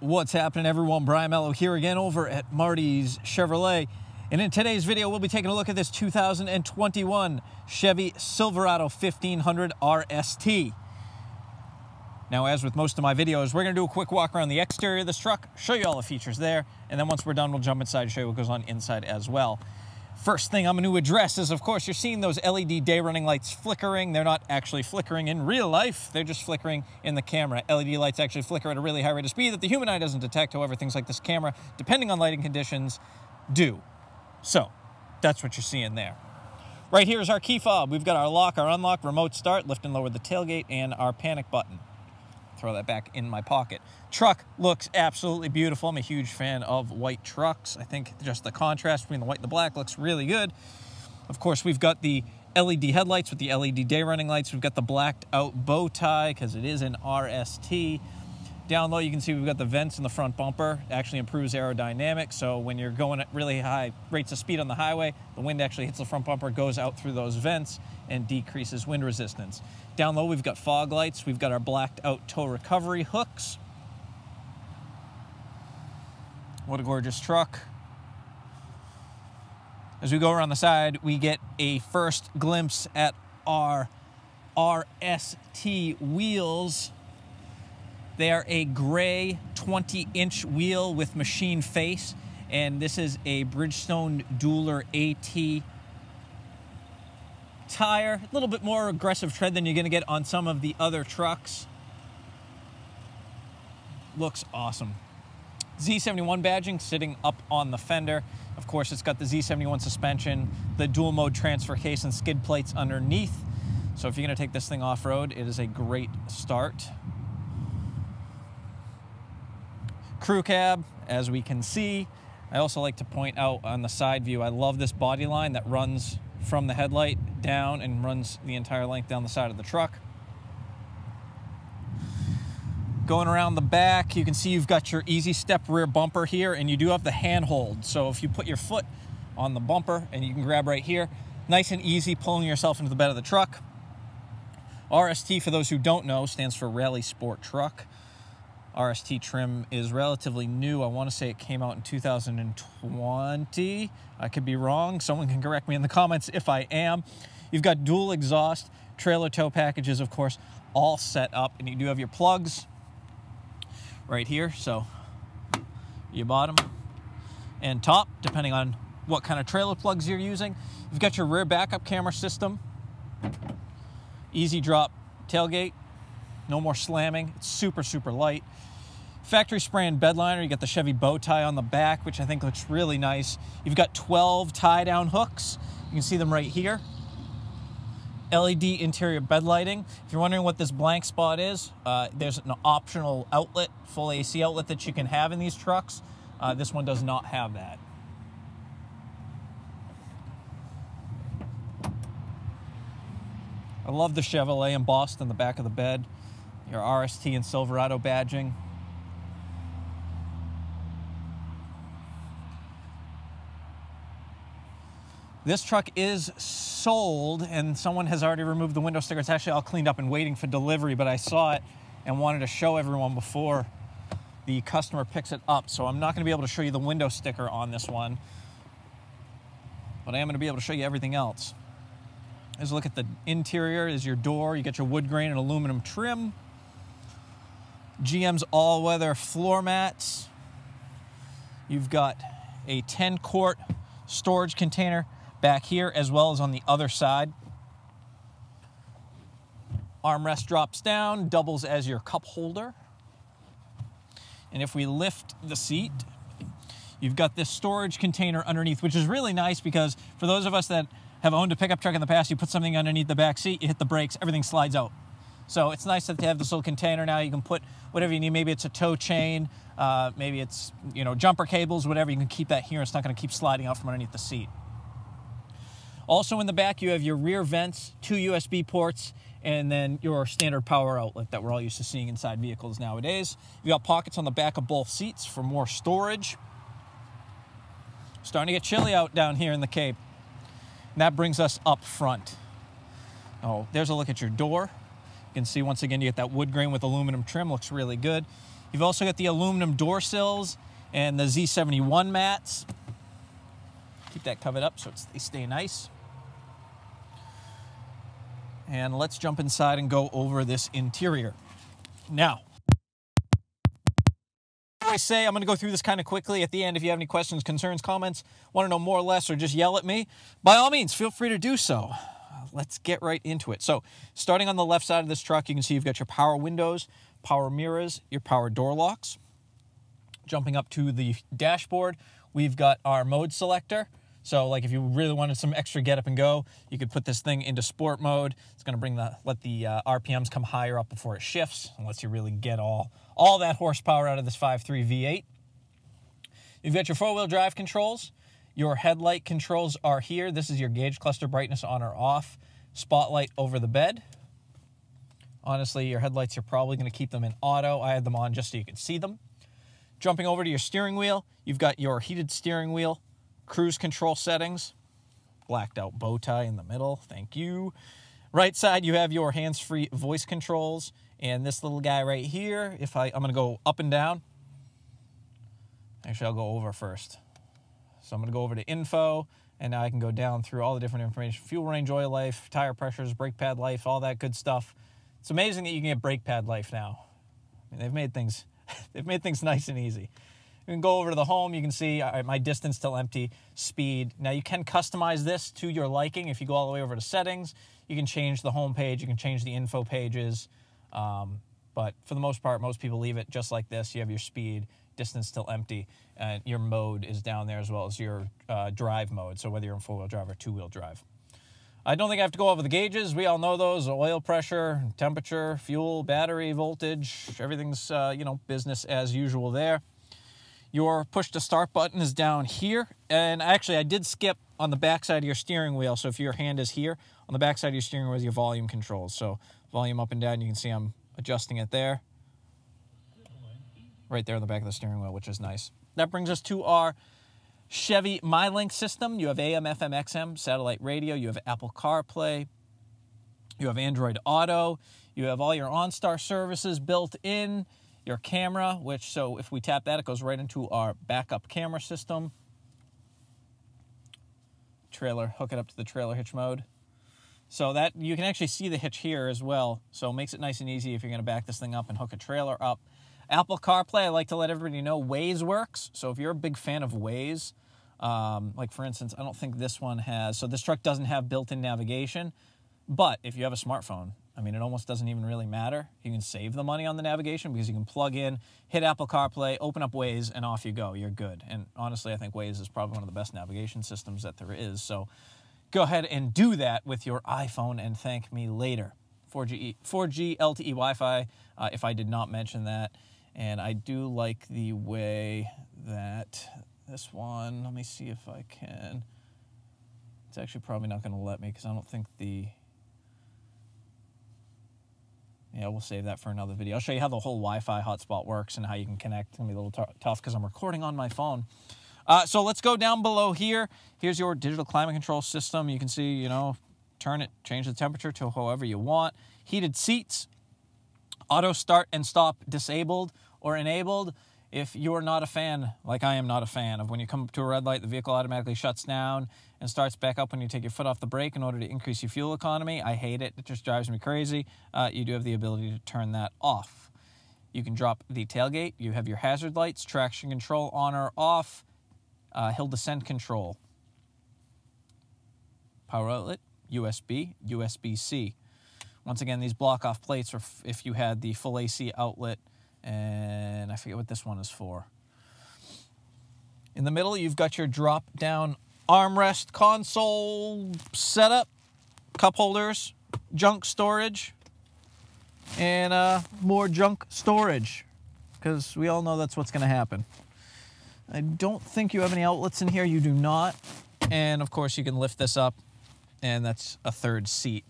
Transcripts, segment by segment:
What's happening, everyone? Brian Mello here again over at Marty's Chevrolet. And in today's video, we'll be taking a look at this 2021 Chevy Silverado 1500 RST. Now, as with most of my videos, we're going to do a quick walk around the exterior of this truck, show you all the features there, and then once we're done, we'll jump inside and show you what goes on inside as well. First thing I'm going to address is, of course, you're seeing those LED day running lights flickering. They're not actually flickering in real life. They're just flickering in the camera. LED lights actually flicker at a really high rate of speed that the human eye doesn't detect. However, things like this camera, depending on lighting conditions, do. So that's what you're seeing there. Right here is our key fob. We've got our lock, our unlock, remote start, lift and lower the tailgate, and our panic button. Throw that back in my pocket. Truck looks absolutely beautiful. I'm a huge fan of white trucks. I think just the contrast between the white and the black looks really good. Of course, we've got the LED headlights with the LED day running lights. We've got the blacked out bow tie because it is an RST. Down low, you can see we've got the vents in the front bumper. It actually improves aerodynamics, so when you're going at really high rates of speed on the highway, the wind actually hits the front bumper, goes out through those vents, and decreases wind resistance. Down low, we've got fog lights. We've got our blacked out tow recovery hooks. What a gorgeous truck. As we go around the side, we get a first glimpse at our RST wheels. They are a gray 20-inch wheel with machined face, and this is a Bridgestone Dueler AT tire. A little bit more aggressive tread than you're going to get on some of the other trucks. Looks awesome. Z71 badging sitting up on the fender. Of course, it's got the Z71 suspension, the dual mode transfer case, and skid plates underneath. So if you're going to take this thing off-road, it is a great start. Crew cab, as we can see. I also like to point out on the side view, I love this body line that runs from the headlight down and runs the entire length down the side of the truck. Going around the back, you can see you've got your easy step rear bumper here, and you do have the handhold. So if you put your foot on the bumper, and you can grab right here, nice and easy, pulling yourself into the bed of the truck. RST, for those who don't know, stands for Rally Sport Truck. RST trim is relatively new. I want to say it came out in 2020. I could be wrong. Someone can correct me in the comments if I am. You've got dual exhaust, trailer tow packages, of course, all set up. And you do have your plugs right here. So your bottom and top, depending on what kind of trailer plugs you're using. You've got your rear backup camera system, easy drop tailgate. No more slamming. It's super, super light. Factory spray and bed liner. You got the Chevy bow tie on the back, which I think looks really nice. You've got 12 tie down hooks. You can see them right here. LED interior bed lighting. If you're wondering what this blank spot is, there's an optional outlet, full AC outlet that you can have in these trucks. This one does not have that. I love the Chevrolet embossed on the back of the bed. Your RST and Silverado badging. This truck is sold, and someone has already removed the window sticker. It's actually all cleaned up and waiting for delivery, but I saw it and wanted to show everyone before the customer picks it up. So I'm not going to be able to show you the window sticker on this one, but I am going to be able to show you everything else. Let's look at the interior. Is your door. You get your wood grain and aluminum trim. GM's all-weather floor mats. You've got a 10-quart storage container back here as well as on the other side. Armrest drops down, doubles as your cup holder. And if we lift the seat, you've got this storage container underneath, which is really nice because for those of us that have owned a pickup truck in the past, you put something underneath the back seat, you hit the brakes, everything slides out. So it's nice that they have this little container now. You can put whatever you need. Maybe it's a tow chain, maybe it's, you know, jumper cables, whatever. You can keep that here. It's not going to keep sliding out from underneath the seat. Also in the back, you have your rear vents, two USB ports, and then your standard power outlet that we're all used to seeing inside vehicles nowadays. You've got pockets on the back of both seats for more storage. Starting to get chilly out down here in the Cape. And that brings us up front. Oh, there's a look at your door. You can see once again you get that wood grain with aluminum trim. Looks really good. You've also got the aluminum door sills and the Z71 mats. Keep that covered up so they stay nice. And let's jump inside and go over this interior. Now, I say I'm going to go through this kind of quickly. At the end, if you have any questions, concerns, comments, want to know more or less, or just yell at me, by all means, feel free to do so. Let's get right into it. So starting on the left side of this truck, you can see you've got your power windows, power mirrors, your power door locks. Jumping up to the dashboard, we've got our mode selector. So like if you really wanted some extra get up and go, you could put this thing into sport mode. It's going to bring let the RPMs come higher up before it shifts and lets you really get all that horsepower out of this 5.3 V8. You've got your four-wheel drive controls. Your headlight controls are here. This is your gauge cluster brightness on or off. Spotlight over the bed. Honestly, your headlights are probably going to keep them in auto. I had them on just so you could see them. Jumping over to your steering wheel, you've got your heated steering wheel. Cruise control settings, blacked out bow tie in the middle, thank you. Right side, you have your hands-free voice controls, and this little guy right here, if I'm gonna go up and down. Actually, I'll go over first. So I'm gonna go over to info, and now I can go down through all the different information, fuel range, oil life, tire pressures, brake pad life, all that good stuff. It's amazing that you can get brake pad life now. I mean, they've made things nice and easy. You can go over to the home, you can see my distance till empty, speed. Now you can customize this to your liking. If you go all the way over to settings, you can change the home page, you can change the info pages. But for the most part, most people leave it just like this. You have your speed, distance till empty, and your mode is down there as well as your drive mode. So whether you're in four-wheel drive or two-wheel drive. I don't think I have to go over the gauges. We all know those: oil pressure, temperature, fuel, battery, voltage. Everything's you know, business as usual there. Your push to start button is down here. And actually, I did skip on the back side of your steering wheel. So if your hand is here, on the back side of your steering wheel is your volume controls. So volume up and down, you can see I'm adjusting it there. Right there on the back of the steering wheel, which is nice. That brings us to our Chevy MyLink system. You have AM, FM, XM, satellite radio. You have Apple CarPlay. You have Android Auto. You have all your OnStar services built in. Your camera, which, so if we tap that, it goes right into our backup camera system. Trailer, hook it up to the trailer hitch mode. So that, you can actually see the hitch here as well. So it makes it nice and easy if you're gonna back this thing up and hook a trailer up. Apple CarPlay, I like to let everybody know Waze works. So if you're a big fan of Waze, like for instance, I don't think this one has, so this truck doesn't have built-in navigation, but if you have a smartphone, I mean, it almost doesn't even really matter. You can save the money on the navigation because you can plug in, hit Apple CarPlay, open up Waze, and off you go. You're good. And honestly, I think Waze is probably one of the best navigation systems that there is. So go ahead and do that with your iPhone and thank me later. 4G LTE Wi-Fi, if I did not mention that. And I do like the way that this one, let me see if I can. It's actually probably not going to let me because I don't think the... Yeah, we'll save that for another video. I'll show you how the whole Wi-Fi hotspot works and how you can connect. It's going to be a little tough because I'm recording on my phone. So let's go down below here. Here's your digital climate control system. You can see, you know, turn it, change the temperature to however you want. Heated seats, auto start and stop disabled or enabled. If you're not a fan, like I am not a fan, of when you come to a red light, the vehicle automatically shuts down and starts back up when you take your foot off the brake in order to increase your fuel economy. I hate it. It just drives me crazy. You do have the ability to turn that off. You can drop the tailgate. You have your hazard lights, traction control on or off, hill descent control, power outlet, USB, USB-C. Once again, these block off plates are if you had the full AC outlet. And I forget what this one is for. In the middle, you've got your drop-down armrest console setup, cup holders, junk storage, and more junk storage, because we all know that's what's going to happen. I don't think you have any outlets in here. You do not. And, of course, you can lift this up, and that's a third seat.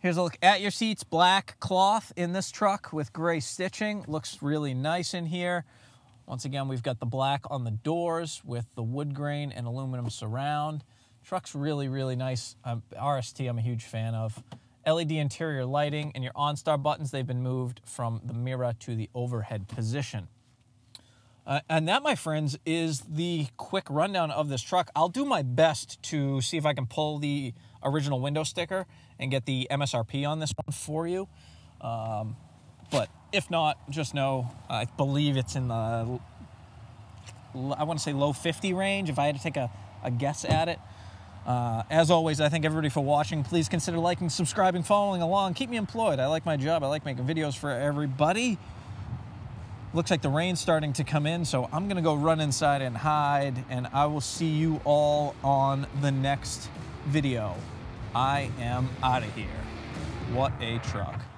Here's a look at your seats, black cloth in this truck with gray stitching. Looks really nice in here. Once again, we've got the black on the doors with the wood grain and aluminum surround. Truck's really, really nice. RST I'm a huge fan of. LED interior lighting, and your OnStar buttons, they've been moved from the mirror to the overhead position. And that, my friends, is the quick rundown of this truck. I'll do my best to see if I can pull the original window sticker and get the MSRP on this one for you. But if not, just know, I believe it's in the, I want to say low 50 range, if I had to take a guess at it. As always, I thank everybody for watching. Please consider liking, subscribing, following along. Keep me employed. I like my job. I like making videos for everybody. Looks like the rain's starting to come in, so I'm going to go run inside and hide, and I will see you all on the next video. I am out of here. What a truck.